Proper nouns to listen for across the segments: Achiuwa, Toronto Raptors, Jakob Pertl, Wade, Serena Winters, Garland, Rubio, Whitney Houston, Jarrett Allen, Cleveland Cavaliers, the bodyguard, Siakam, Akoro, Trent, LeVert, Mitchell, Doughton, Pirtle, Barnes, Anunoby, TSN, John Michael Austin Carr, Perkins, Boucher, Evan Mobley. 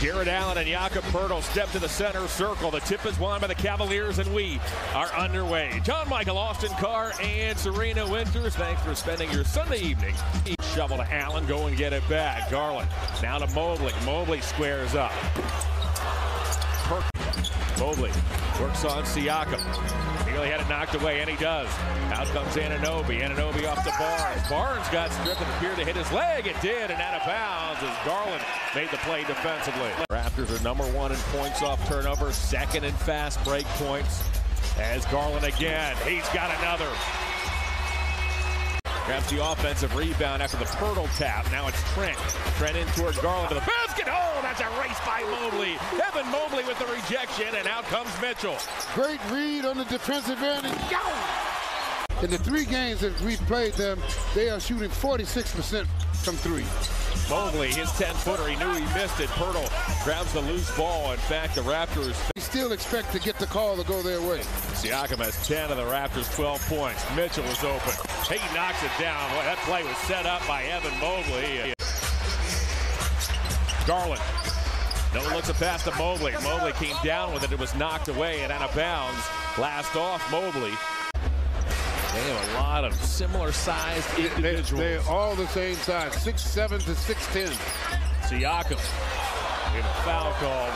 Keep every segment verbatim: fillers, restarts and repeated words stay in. Jarrett Allen and Jakob Pertl step to the center circle. The tip is won by the Cavaliers, and we are underway. John Michael, Austin Carr, and Serena Winters, thanks for spending your Sunday evening. Shovel to Allen, go and get it back. Garland, now to Mobley. Mobley squares up. Perkins. Mobley works on Siakam. Really had it knocked away, and he does. Out comes Anunoby. Anunoby off the Barnes. Barnes got stripped and appeared to hit his leg. It did, and out of bounds as Garland made the play defensively. Raptors are number one in points off turnover, second in fast break points. As Garland again, he's got another. Grabs the offensive rebound after the Pirtle tap. Now it's Trent. Trent in toward Garland to the basket. Oh, that's a race by Mobley. Evan Mobley with the rejection, and out comes Mitchell. Great read on the defensive end. In the three games that we played them, they are shooting forty-six percent from three. Mobley, his ten-footer, he knew he missed it. Pirtle grabs the loose ball. In fact, the Raptors still expect to get the call to go their way. Siakam has ten of the Raptors, twelve points. Mitchell is open. He knocks it down. Boy, that play was set up by Evan Mobley. Garland. No one looks a pass to Mobley. Mobley came down with it. It was knocked away and out of bounds. Last off, Mobley. They have a lot of similar-sized individuals. They, they're all the same size, six seven to six ten. Siakam, we have a foul called.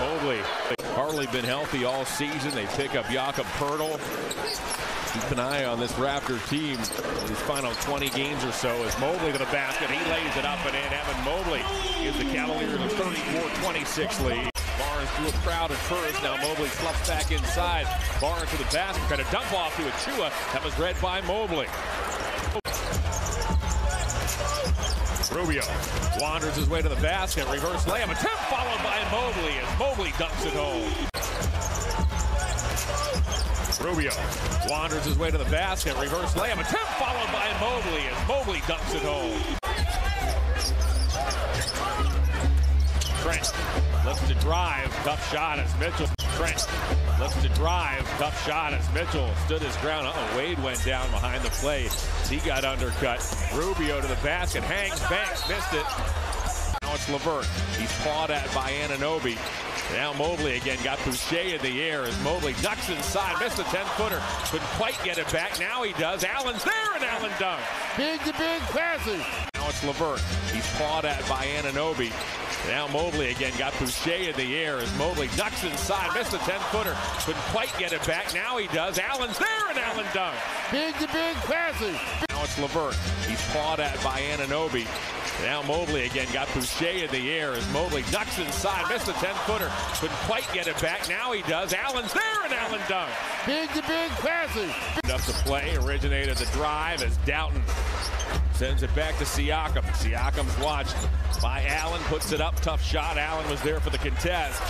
Mobley, they've hardly been healthy all season. They pick up Jakob Pertl. Keep an eye on this Raptor team in his final twenty games or so. As Mobley to the basket, he lays it up and in. Evan Mobley gives the Cavaliers a thirty-four twenty-six lead. Through a crowd at first. Now Mobley fluffs back inside. Barnes to the basket. Got a dump off to Achiuwa. That was read by Mobley. Rubio wanders his way to the basket. Reverse layup. Attempt followed by Mobley as Mobley dumps it home. Rubio wanders his way to the basket. Reverse layup. Attempt followed by Mobley as Mobley dumps it home. Trent looks to drive, tough shot as Mitchell. Trent looks to drive, tough shot as Mitchell stood his ground. Uh-oh, Wade went down behind the play. He got undercut. Rubio to the basket, hangs, banks, missed it. Now it's LeVert. He's pawed at by Anunoby. Now Mobley again got Boucher in the air as Mobley ducks inside, missed the ten-footer. Couldn't quite get it back. Now he does. Allen's there, and Allen dunks. Big to big passes. Now it's LeVert. He's pawed at by Anunoby. Now Mobley again got Boucher in the air as Mobley ducks inside, missed the ten-footer, couldn't quite get it back. Now he does. Allen's there, and Allen dunks. Big to big passes. Now it's LeVert. He's pawed at by Anunoby. Now Mobley again got Boucher in the air as Mobley ducks inside, missed the ten-footer, couldn't quite get it back. Now he does. Allen's there, and Allen dunks. Big to big passes. Up the play originated the drive as Doughton sends it back to Siakam. Siakam's watched by Allen, puts it up, tough shot. Allen was there for the contest.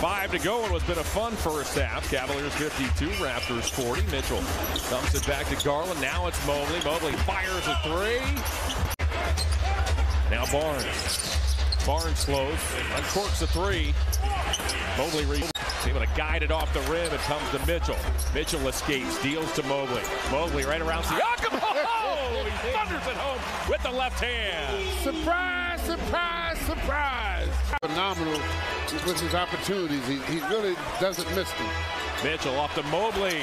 Five to go, and it's been a fun first half. Cavaliers fifty-two, Raptors forty. Mitchell dumps it back to Garland. Now it's Mobley. Mobley fires a three. Now Barnes. Barnes slows, uncorks a three. Mobley re able to guide it off the rim. It comes to Mitchell. Mitchell escapes, deals to Mobley. Mobley right around Siakam. Oh, he thunders it home with the left hand. Surprise, surprise, surprise. Phenomenal with his opportunities. He, he really doesn't miss them. Mitchell off to Mobley.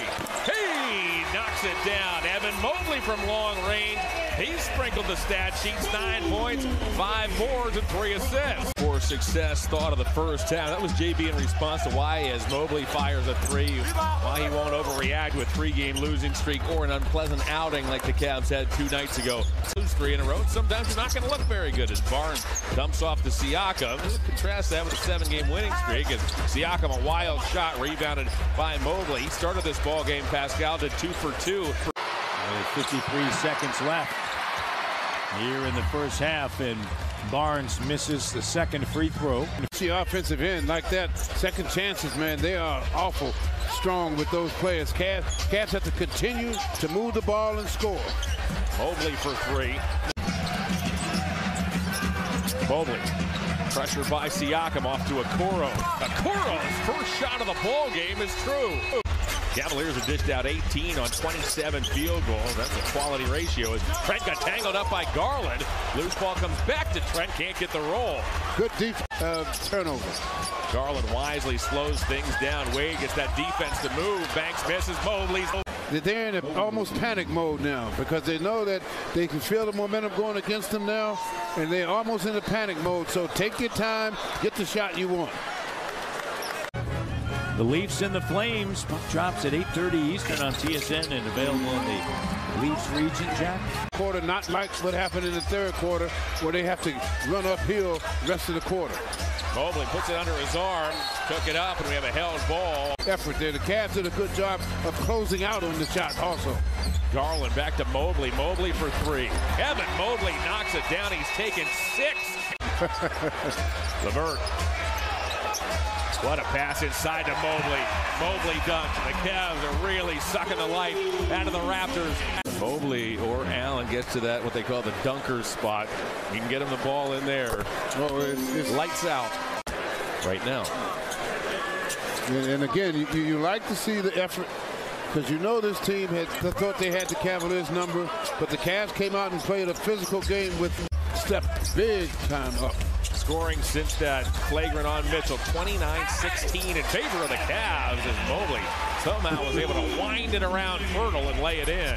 He knocks it down. Evan Mobley from long range. He sprinkled the stat sheets, nine points, five boards, and three assists. For success, thought of the first half. That was J B in response to why, as Mobley fires a three, why he won't overreact with three-game losing streak or an unpleasant outing like the Cavs had two nights ago. Lose three in a row, sometimes you're not going to look very good as Barnes dumps off to Siakam. Contrast that with a seven-game winning streak, as Siakam a wild shot rebounded by Mobley. He started this ball game, Pascal did two for two. fifty-three seconds left here in the first half, and Barnes misses the second free throw. The offensive end like that, second chances, man, they are awful strong with those players. Cavs, Cavs have to continue to move the ball and score. Mobley for three. Mobley. Pressure by Siakam off to Akoro. Akoro's first shot of the ball game is true. Cavaliers have dished out eighteen on twenty-seven field goals. That's a quality ratio. As Trent got tangled up by Garland. Loose ball comes back to Trent. Can't get the roll. Good deep uh, turnover. Garland wisely slows things down. Wade gets that defense to move. Banks misses. Mobley's. They're in a, almost panic mode now because they know that they can feel the momentum going against them now, and they're almost in a panic mode. So take your time, get the shot you want. The Leafs and the Flames. Puck drops at eight thirty Eastern on T S N and available in the Leafs region, Jack. Quarter not like what happened in the third quarter where they have to run uphill rest of the quarter. Mobley puts it under his arm, took it up, and we have a held ball. Effort there. The Cavs did a good job of closing out on the shot also. Garland back to Mobley. Mobley for three. Evan Mobley knocks it down. He's taken six. LeVert. What a pass inside to Mobley. Mobley dunks. The Cavs are really sucking the life out of the Raptors. Mobley or Allen gets to that, what they call the dunker spot. You can get him the ball in there. Oh, it's, it's lights out right now. And, and again, you, you like to see the effort because you know this team had thought they had the Cavaliers number, but the Cavs came out and played a physical game with step big time up. Scoring since that flagrant on Mitchell, twenty-nine sixteen in favor of the Cavs as Mobley somehow was able to wind it around Pirtle and lay it in.